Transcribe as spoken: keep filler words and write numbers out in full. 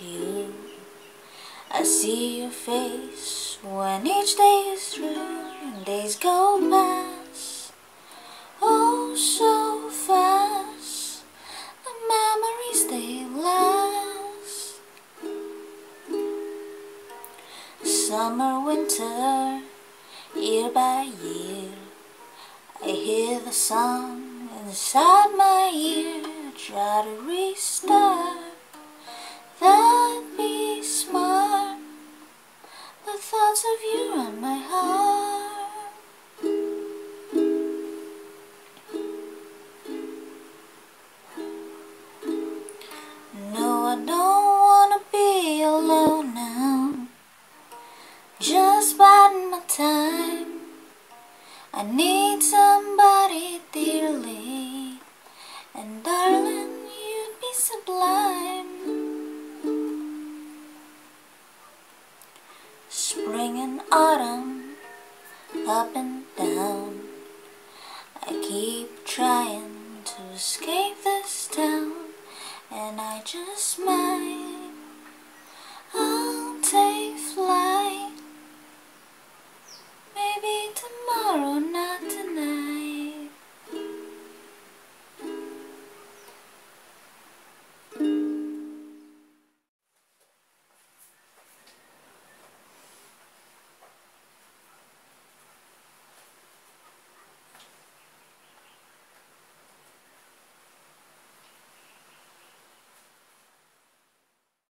you. I see your face when each day is through and days go past, oh so fast. The memories they last. Summer, winter, year by year, I hear the song inside my ear. I try to restart, that'd be smart. The thoughts of you on my heart. No, I don't wanna be alone now, just biding my time. I need somebody dearly, and darling, you'd be sublime. Spring and autumn, up and down, I keep trying to escape this town, and I just might.